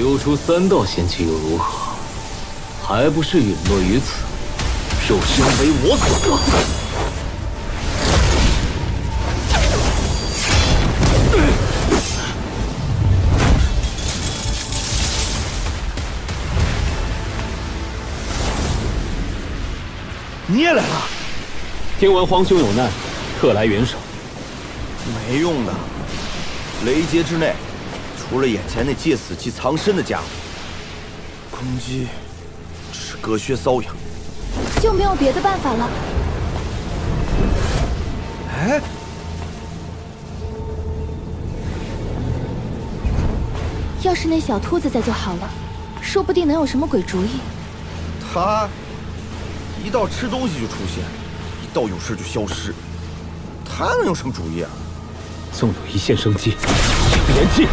修出三道仙气又如何？还不是陨落于此，受伤为我所得。 你也来了？听闻皇兄有难，特来援手。没用的，雷劫之内，除了眼前那借死气藏身的家伙，攻击只是隔靴搔痒，就没有别的办法了。哎，要是那小秃子在就好了，说不定能有什么鬼主意。他。 一到吃东西就出现，一到有事就消失，他能有什么主意啊？纵有一线生机，也不言弃。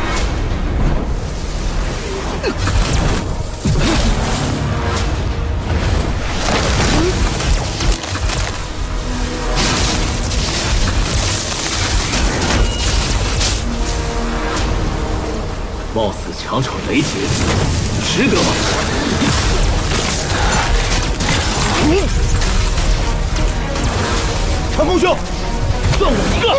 冒死强闯雷劫，值得吗？ 长空兄，算我一个！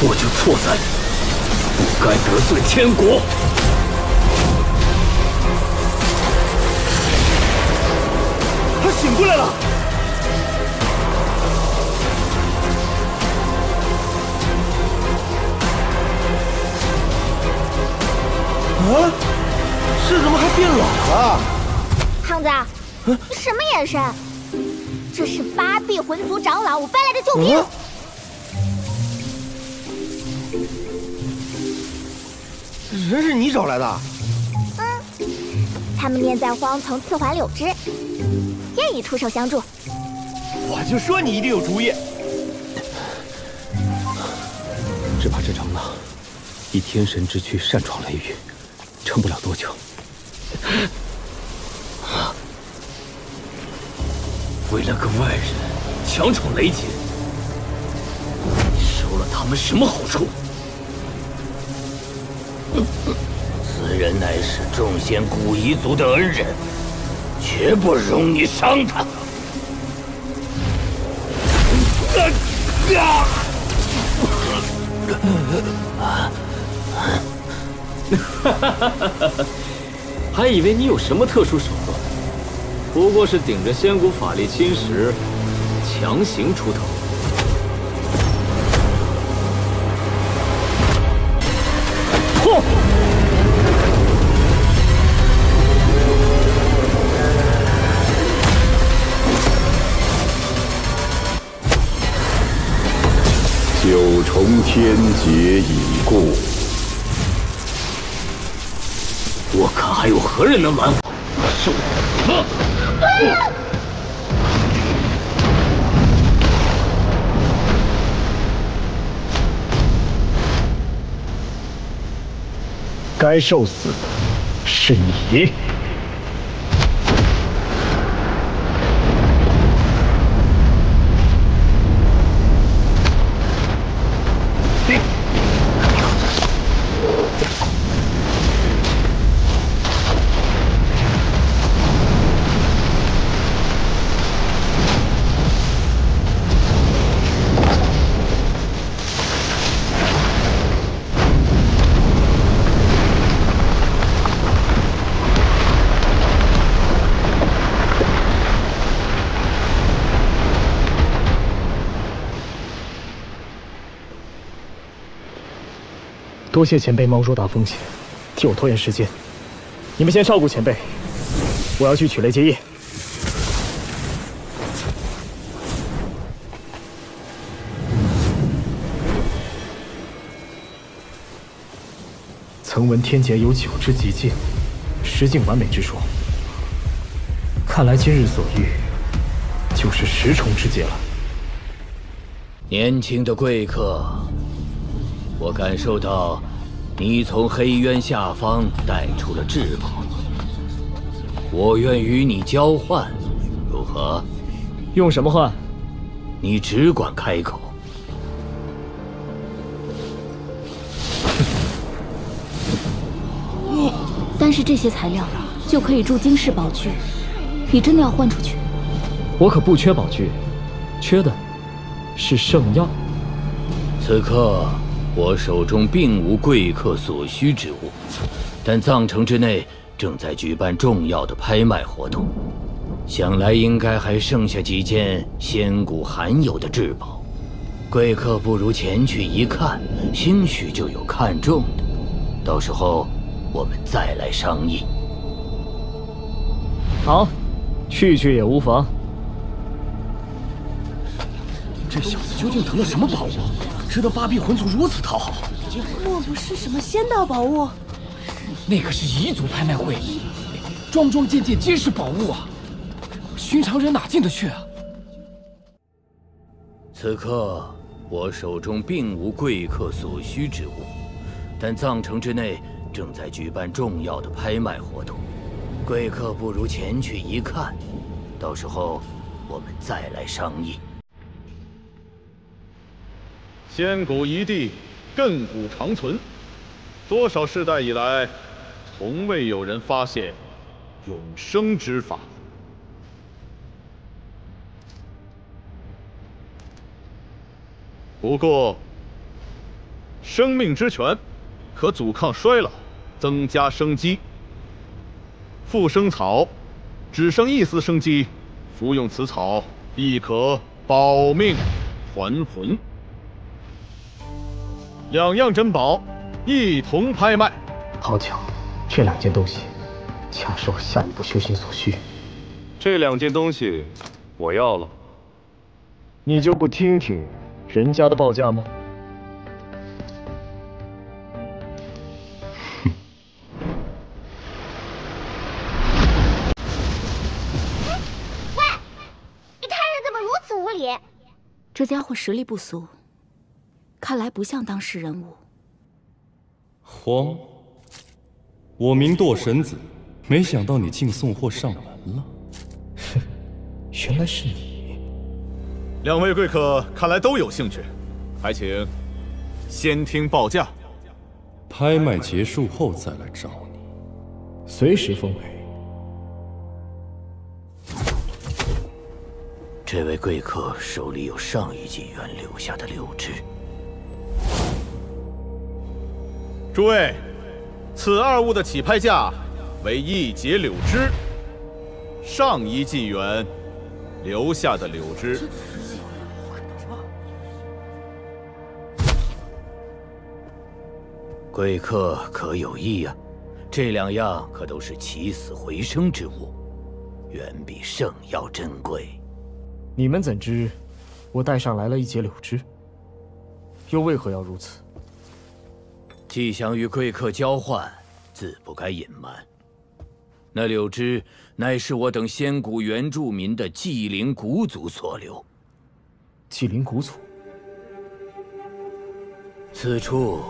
错就错在不该得罪天国。他醒过来了。啊？这怎么还变老了？胖子，什么眼神？这是八臂魂族长老，我搬来的救兵。 人是你找来的？嗯，他们念在荒丛刺环柳枝，愿意出手相助。我就说你一定有主意。只怕这长老以天神之躯擅闯雷域，撑不了多久。为了个外人强闯雷劫，你收了他们什么好处？ 此人乃是众仙古彝族的恩人，绝不容你伤他。还以为你有什么特殊手段，不过是顶着仙古法力侵蚀，强行出头。 九重天劫已过，我看还有何人能拦我？受死！该受死的是你。 多谢前辈冒入大风险，替我拖延时间。你们先照顾前辈，我要去取雷劫叶。曾闻天劫有九之极境，十境完美之说，看来今日所遇，就是十重之劫了。年轻的贵客，我感受到你从黑渊下方带出了质宝，我愿与你交换，如何？用什么换？你只管开口。 但是这些材料就可以铸金式宝具，你真的要换出去？我可不缺宝具，缺的是圣药。此刻我手中并无贵客所需之物，但藏城之内正在举办重要的拍卖活动，想来应该还剩下几件仙古罕有的至宝，贵客不如前去一看，兴许就有看中的，到时候。 我们再来商议。好，去去也无妨。这小子究竟得了什么宝物，值得八臂魂族如此讨好？莫不是什么仙道宝物？那可是彝族拍卖会，桩桩件件皆是宝物啊！寻常人哪进得去啊？此刻我手中并无贵客所需之物，但藏城之内。 正在举办重要的拍卖活动，贵客不如前去一看，到时候我们再来商议。仙古遗地，亘古长存，多少世代以来，从未有人发现永生之法。不过，生命之泉。 可阻抗衰老，增加生机。复生草，只剩一丝生机，服用此草亦可保命还魂。两样珍宝一同拍卖。好巧，这两件东西恰是我下一步修行所需。这两件东西我要了，你就不听听人家的报价吗？ 这家伙实力不俗，看来不像当世人物。慌！我名堕神子，没想到你竟送货上门了。哼，原来是你。两位贵客看来都有兴趣，还请先听报价。拍卖结束后再来找你，随时奉陪。这位贵客手里有上一纪元留下的六只。诸位，此二物的起拍价为一节柳枝，上一纪元留下的柳枝。贵客可有意啊？这两样可都是起死回生之物，远比圣药珍贵。 你们怎知我带上来了一截柳枝？又为何要如此？既想与贵客交换，自不该隐瞒。那柳枝乃是我等仙谷原住民的纪灵古族所留。纪灵古族，此处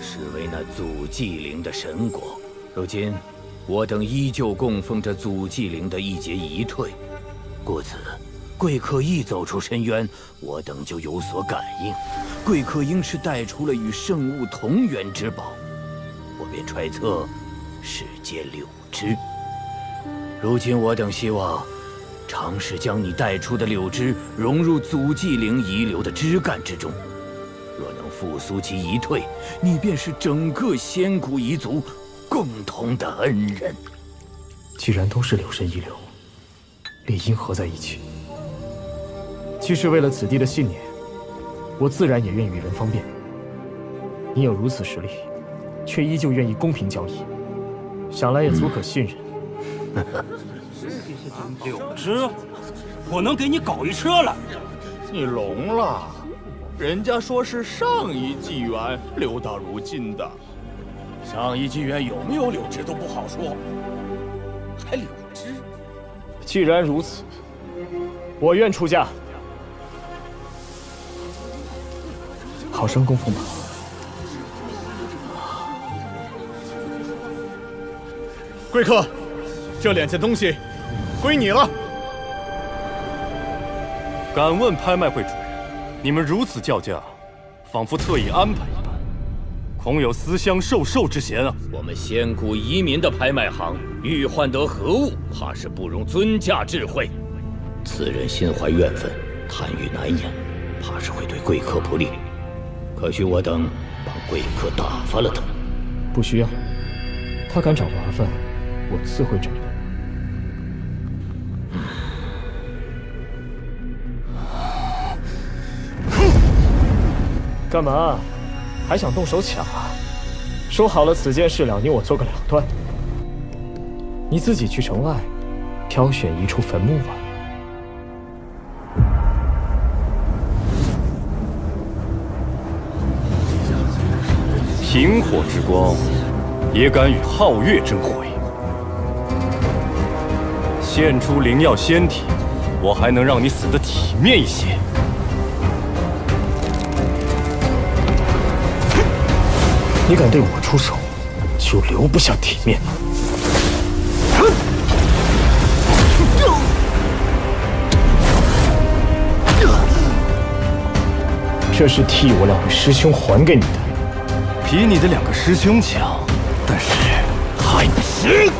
是为那祖纪灵的神国。如今，我等依旧供奉着祖纪灵的一节遗蜕，故此。 贵客一走出深渊，我等就有所感应。贵客应是带出了与圣物同源之宝，我便揣测是截柳枝。如今我等希望尝试将你带出的柳枝融入祖纪灵遗留的枝干之中，若能复苏其遗蜕，你便是整个仙古遗族共同的恩人。既然都是柳神遗留，理应合在一起。 既是为了此地的信念，我自然也愿与人方便。你有如此实力，却依旧愿意公平交易，想来也足可信任。柳枝，我能给你搞一车来。你聋了？人家说是上一纪元留到如今的，上一纪元有没有柳枝都不好说，还柳枝。既然如此，我愿出家。好生供奉吧。贵客，这两件东西归你了。敢问拍卖会主人，你们如此叫价，仿佛特意安排一般，恐有私相授受之嫌啊！我们仙谷遗民的拍卖行，欲换得何物，怕是不容尊驾智慧。此人心怀怨愤，贪欲难言，怕是会对贵客不利。可许我等帮贵客打发了他？不需要，他敢找麻烦，我自会找到。 干嘛？还想动手抢啊？说好了此件事了，你我做个了断。你自己去城外，挑选一处坟墓吧。 萤火之光，也敢与皓月争辉？献出灵药仙体，我还能让你死得体面一些。 你敢对我出手，就留不下体面。这是替我两位师兄还给你的。比你的两个师兄强，但是还不行。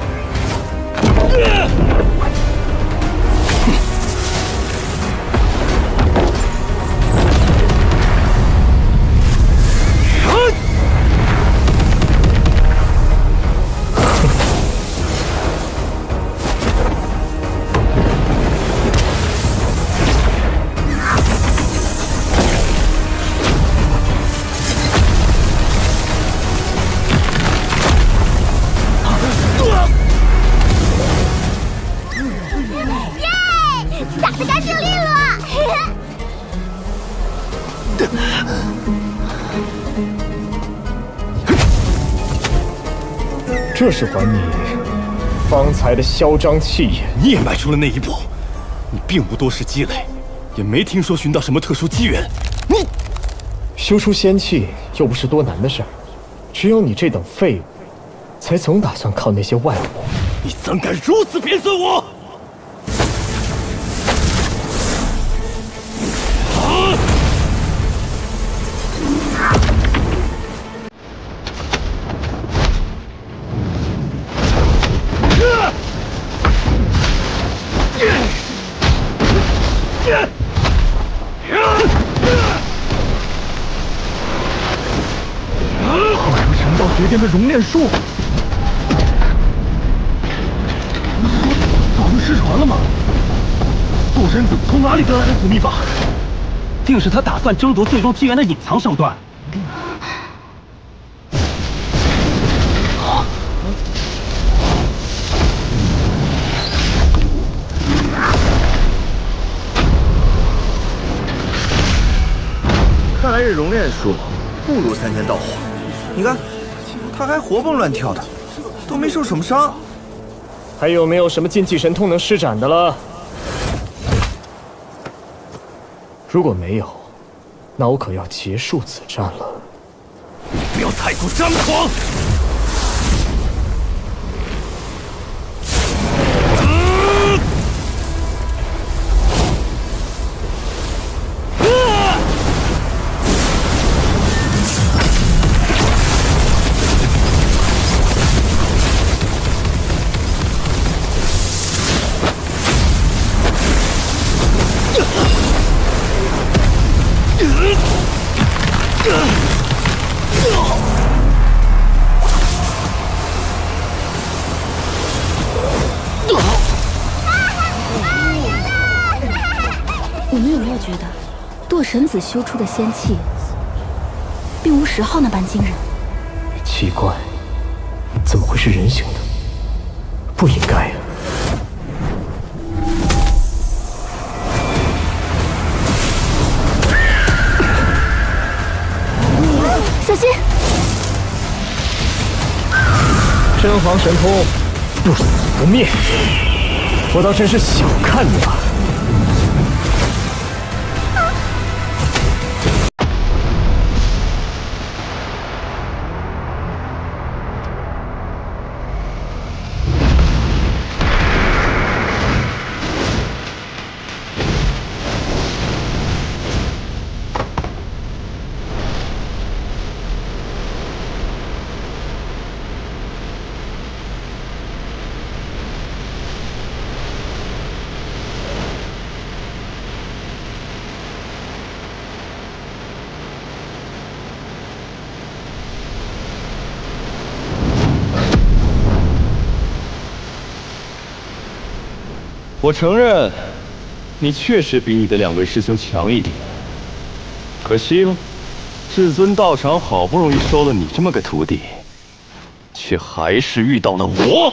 这是还你方才的嚣张气焰。你也迈出了那一步，你并无多时积累，也没听说寻到什么特殊机缘。你修出仙气又不是多难的事儿，只有你这等废物，才总打算靠那些外物。你怎敢如此贬损我？ 变个熔炼术，早就失传了吗？杜神从哪里得来的古秘法？定是他打算争夺最终机缘的隐藏手段。看来这熔炼术不如三千道火。你看。 他还活蹦乱跳的，都没受什么伤。还有没有什么禁忌神通能施展的了？如果没有，那我可要结束此战了。你不要太过张狂！神子修出的仙气，并无十号那般惊人。奇怪，怎么会是人形的？不应该呀！ 小心！真皇神通，不死不灭。我倒真是小看你了。 我承认，你确实比你的两位师兄强一点。可惜了，至尊道场好不容易收了你这么个徒弟，却还是遇到了我。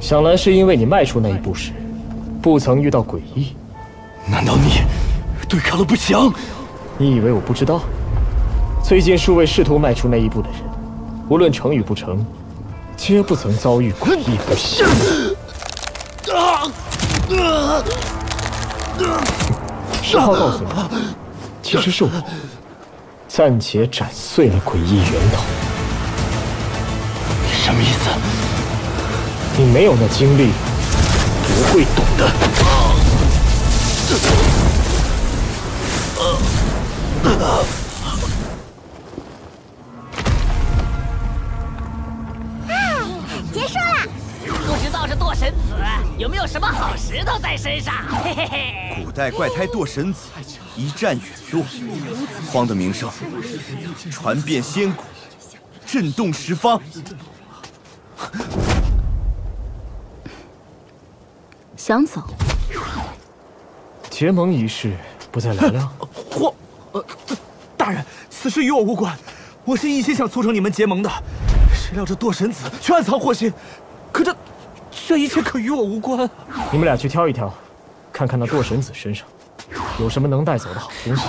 想来是因为你迈出那一步时，不曾遇到诡异。难道你对抗了不祥？你以为我不知道？最近数位试图迈出那一步的人，无论成与不成，皆不曾遭遇诡异不祥。十号告诉我，其实是我暂且斩碎了诡异源头。什么意思？ 你没有那经历，不会懂的。哎，结束了。不知道这堕神子有没有什么好石头在身上？嘿嘿嘿。古代怪胎堕神子一战陨落，荒的名声传遍仙谷，震动十方。 想走？结盟一事不再来了。或、大人，此事与我无关。我是一心想促成你们结盟的，谁料这堕神子却暗藏祸心。可这一切可与我无关。你们俩去挑一挑，看看那堕神子身上有什么能带走的好东西。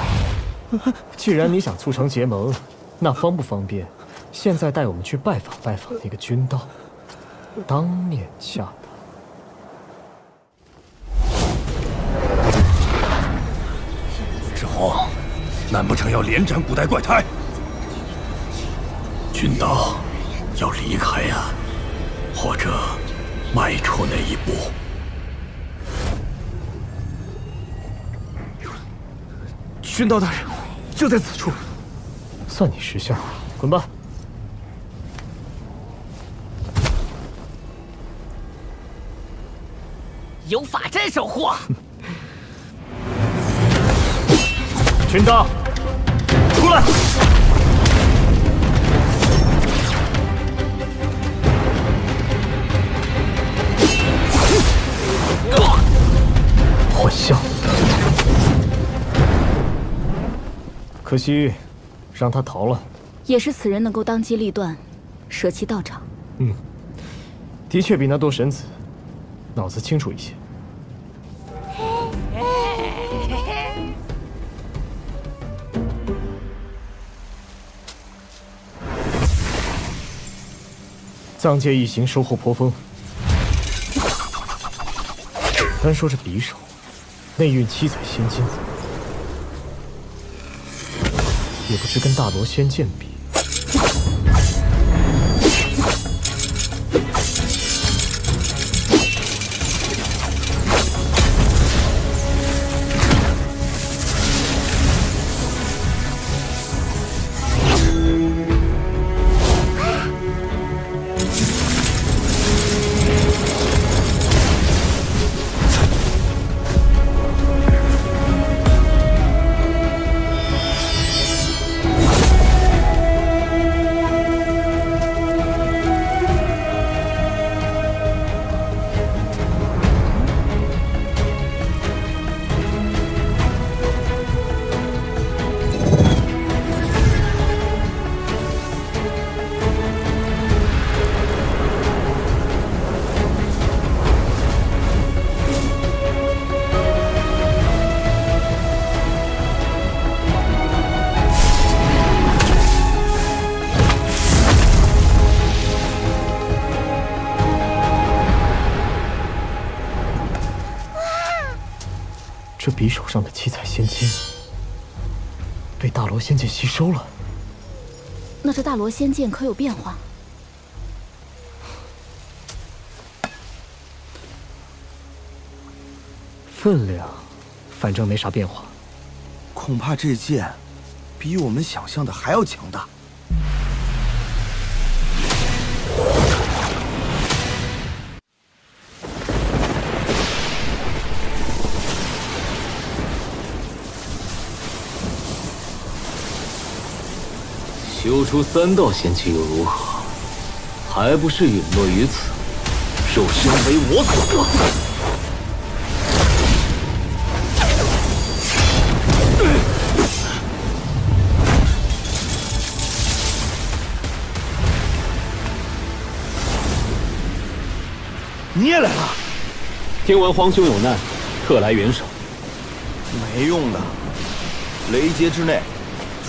既然你想促成结盟，那方不方便？现在带我们去拜访拜访那个君道，当面下达。 哦，难不成要连斩古代怪胎？君道要离开呀、啊，或者迈出那一步。君道大人就在此处，算你识相，滚吧！有法阵守护。群刀，出来！混淆，可惜让他逃了。也是此人能够当机立断，舍弃道场。嗯，的确比那堕神子脑子清楚一些。 藏界一行收获颇丰，单说这匕首，内蕴七彩仙金，也不知跟大罗仙剑比。这匕首上的七彩仙金被大罗仙剑吸收了。那这大罗仙剑可有变化？ 分量，反正没啥变化。恐怕这剑比我们想象的还要强大。修出三道仙气又如何？还不是陨落于此，肉身为我所得。 你也来了？听闻皇兄有难，特来援手。没用的，雷劫之内，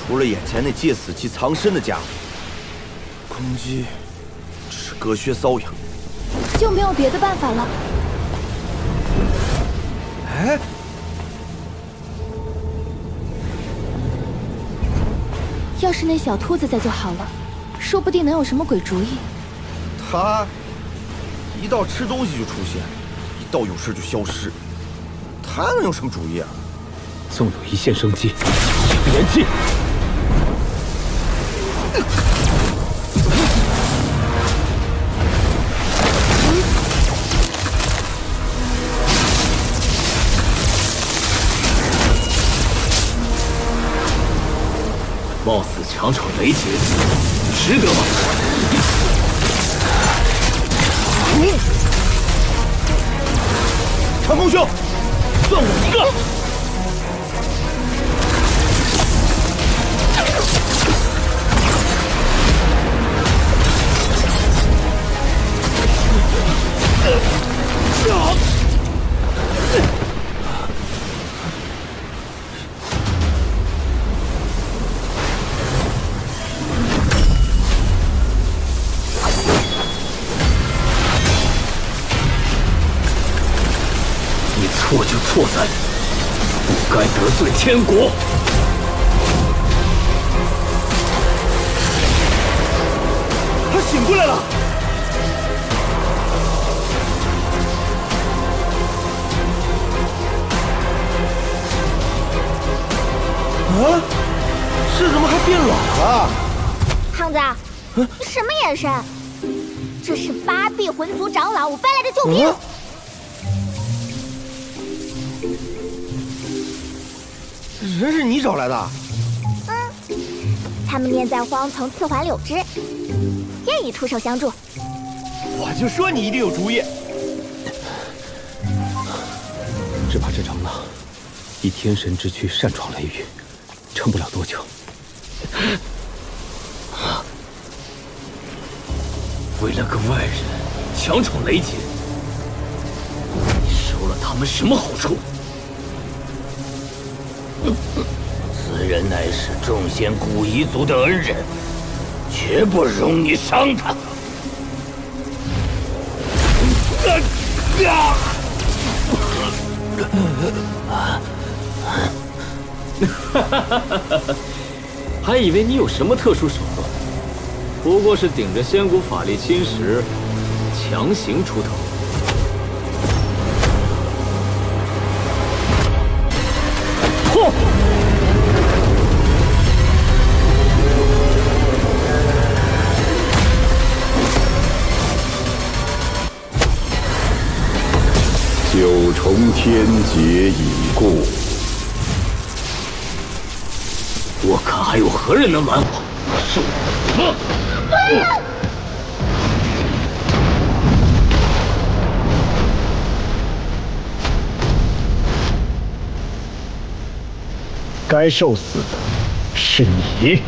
除了眼前那借死期藏身的家伙，攻击只是隔靴搔痒，就没有别的办法了。哎，要是那小秃子在就好了，说不定能有什么鬼主意。他。 一到吃东西就出现，一到有事就消失，他能有什么主意啊？纵有一线生机，也不言弃。冒死强闯雷劫，值得吗？ 长空兄，算我一个！错就错在不该得罪天国。他醒过来了。啊！这怎么还变老了？胖子，什么眼神？这是八臂魂族长老我搬来的救兵。 人是你找来的？嗯，他们念在荒丛刺环柳枝，愿意出手相助。我就说你一定有主意。只怕这长老以天神之躯擅闯雷域，撑不了多久。为了个外人强闯雷劫，你收了他们什么好处？ 此人乃是众仙古彝族的恩人，绝不容你伤他。还以为你有什么特殊手段，不过是顶着仙古法力侵蚀，强行出头。 九重天劫已过，我看还有何人能拦我？受死！该受死的是你。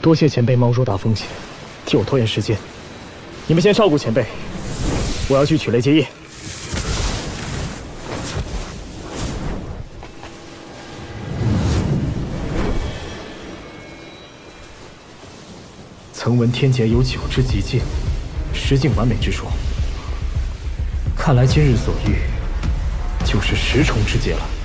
多谢前辈猫叔打风起，替我拖延时间。你们先照顾前辈，我要去取雷结叶。 曾闻天劫有九之极尽，十境完美之说。看来今日所遇，就是十重之劫了。